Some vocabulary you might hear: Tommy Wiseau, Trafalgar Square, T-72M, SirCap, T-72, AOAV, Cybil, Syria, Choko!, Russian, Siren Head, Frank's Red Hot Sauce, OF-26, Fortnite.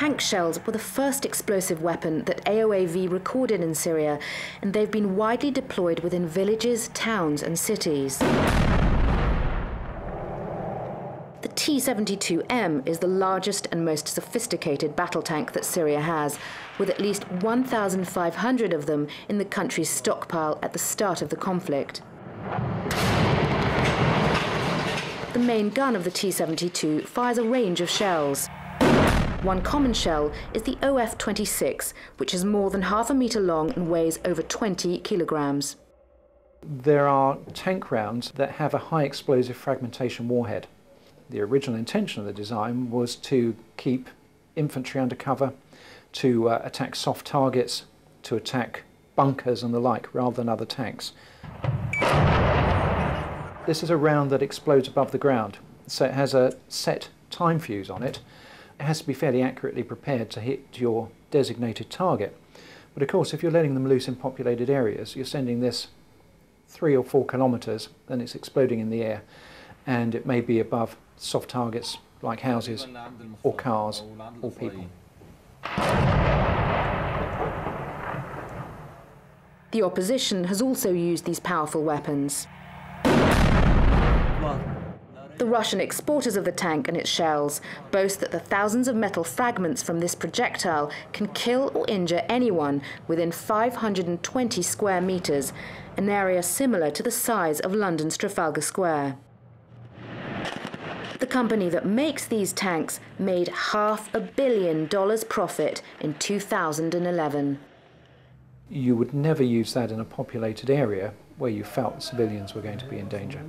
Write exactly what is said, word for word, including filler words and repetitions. Tank shells were the first explosive weapon that A O A V recorded in Syria, and they've been widely deployed within villages, towns and cities. The T seventy-two M is the largest and most sophisticated battle tank that Syria has, with at least one thousand five hundred of them in the country's stockpile at the start of the conflict. The main gun of the T seventy-two fires a range of shells. One common shell is the O F twenty-six, which is more than half a metre long and weighs over twenty kilograms. There are tank rounds that have a high explosive fragmentation warhead. The original intention of the design was to keep infantry under cover, to uh, attack soft targets, to attack bunkers and the like, rather than other tanks. This is a round that explodes above the ground, so it has a set time fuse on it. It has to be fairly accurately prepared to hit your designated target. But of course, if you're letting them loose in populated areas, you're sending this three or four kilometres, and it's exploding in the air, and it may be above soft targets like houses or cars or people. The opposition has also used these powerful weapons. The Russian exporters of the tank and its shells boast that the thousands of metal fragments from this projectile can kill or injure anyone within five hundred twenty square metres, an area similar to the size of London's Trafalgar Square. The company that makes these tanks made half a billion dollars profit in two thousand eleven. You would never use that in a populated area where you felt civilians were going to be in danger.